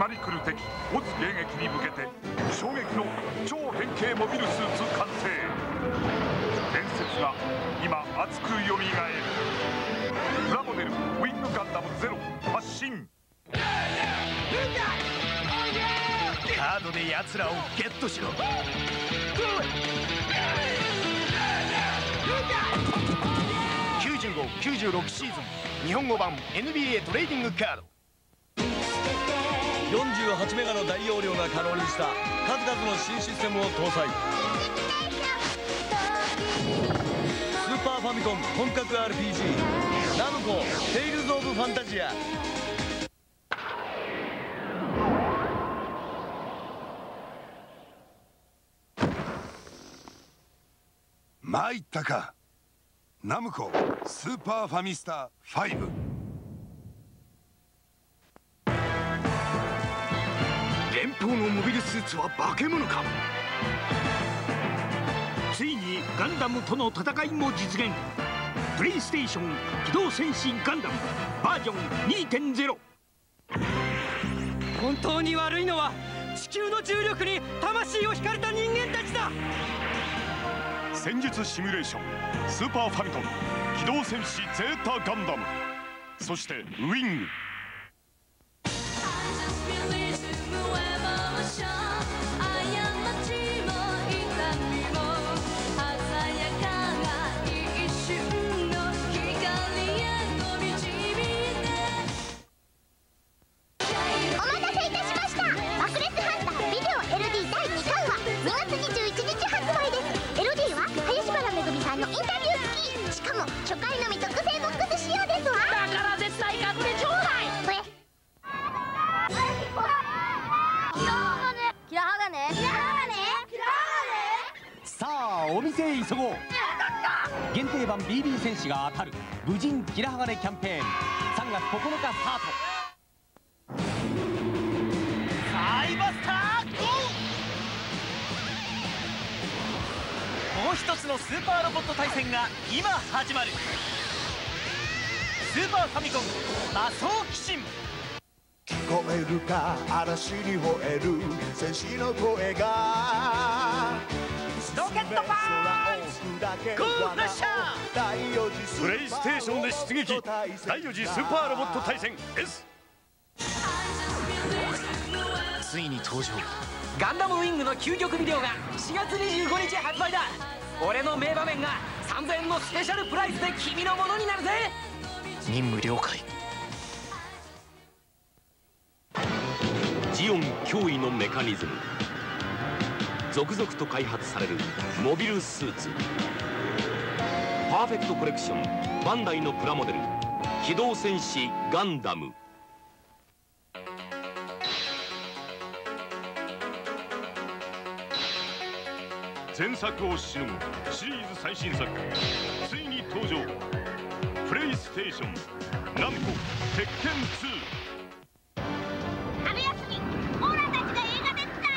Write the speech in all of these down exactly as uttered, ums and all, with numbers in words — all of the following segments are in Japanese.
迫り来る敵オズ迎撃に向けて衝撃の超変形モビルスーツ完成。伝説が今熱くよみがえる。ラモデルウィングガンダムゼロ発進。カードで奴らをゲットしろ。きゅうじゅうご きゅうじゅうろくシーズン日本語版 エヌビーエー トレーディングカード。よんじゅうはちメガの大容量が可能にした数々の新システムを搭載。スーパーファミコン本格 アールピージー ラムコ「テイルズ・オブ・ファンタジア」。参ったかナムコスーパーファミスタファイブ。連邦のモビルスーツは化け物か。ついにガンダムとの戦いも実現。プレイステーション機動戦士ガンダムバージョン にてんゼロ。 本当に悪いのは地球の重力に魂を惹かれた人間たちだ。戦術シミュレーションスーパーファミコン機動戦士ゼータガンダム、そしてウィング。初回のみ特製ボックス仕様ですわ。だから絶対隠れちょうだい。えキラハガネキラハガネキラハガネ。さあお店へ急ごう。限定版 ビービー 戦士が当たる無人キラハガネキャンペーンさんがつここのかスタート。サイバスターゴー。もう一つのスーパーロボット対戦が今始まる。スーパーファミコン魔装騎神。聞こえるか嵐に吠える戦士の声が。ロケットパンチゴーラッシャー。プレイステーションで出撃だいよんじスーパーロボット対戦 S。 ついに登場ガンダムウィングの究極ビデオがしがつにじゅうごにち発売だ。俺の名場面がさんぜんえんのスペシャルプライスで君のものになるぜ。任務了解。ジオン脅威のメカニズム。続々と開発されるモビルスーツ。パーフェクトコレクションバンダイのプラモデル機動戦士ガンダム。前作をしのぐシリーズ最新作ついに登場。プレイステーションナムコ鉄拳ツー。あのやつにオーラたちが映画で使った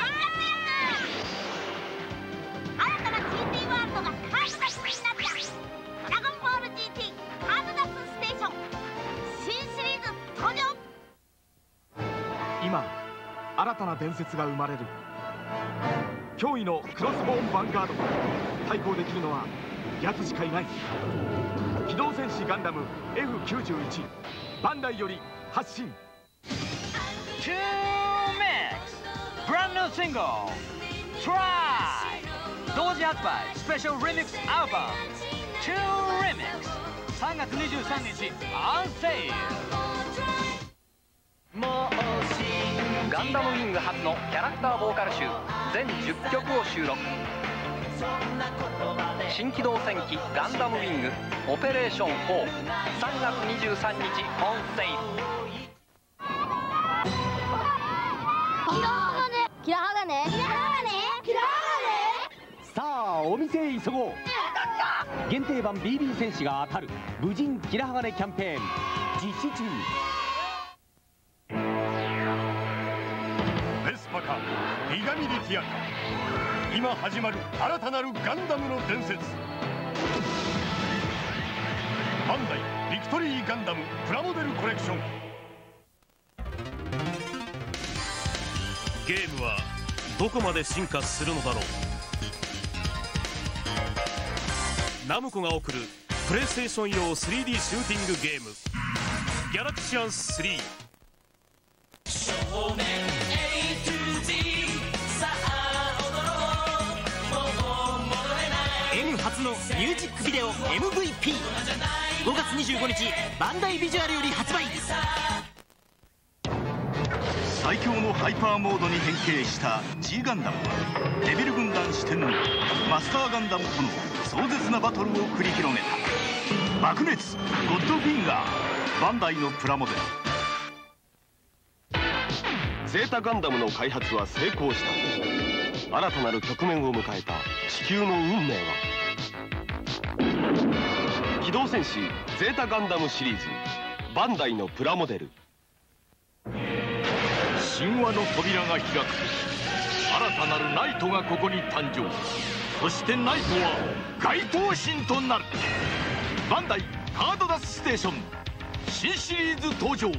新たな ジーティー ワールドがカードダッシュになった。ドラゴンボール ジーティー カードダッシュステーション新シリーズ登場。今新たな伝説が生まれる。驚異のクロスボーンヴァンガード。対抗できるのはやつしかいない。機動戦士ガンダム エフきゅうじゅういち バンダイより発信。ツーミックス ブランドニューシングル Try 同時発売スペシャルリミックスアルバム ツーリミックス さんがつにじゅうさんにちオンセール。ガンダムウィング初のキャラクターボーカル集全じゅっきょくを収録。新機動戦機ガンダムウィングオペレーションフォー さんがつにじゅうさんにちオンセイル。キラハガネキラハガネキラハガネ。さあお店へ急ごう。限定版 ビービー 戦士が当たる無人キラハガネキャンペーン実施中。ベスパか女神リティアか。今始まる新たなるガンダムの伝説。バンダイビクトリーガンダムプラモデルコレクション。ゲームはどこまで進化するのだろう。ナムコが送るプレイステーション用 スリーディー シューティングゲーム「ギャラクシアンスリー」。M 初のミュージックビデオ エムブイピー、 ごがつにじゅうごにちバンダイビジュアルより発売。最強のハイパーモードに変形した G ガンダムはデビル軍団四天王マスターガンダムとの壮絶なバトルを繰り広げた。爆熱ゴッドフィンガー、バンダイのプラモデル。ゼータガンダムの開発は成功した。新たなる局面を迎えた地球の運命は。機動戦士ゼータガンダムシリーズ、バンダイのプラモデル。神話の扉が開く。新たなるナイトがここに誕生。そしてナイトは街頭神となる。バンダイカードダスステーション新シリーズ登場。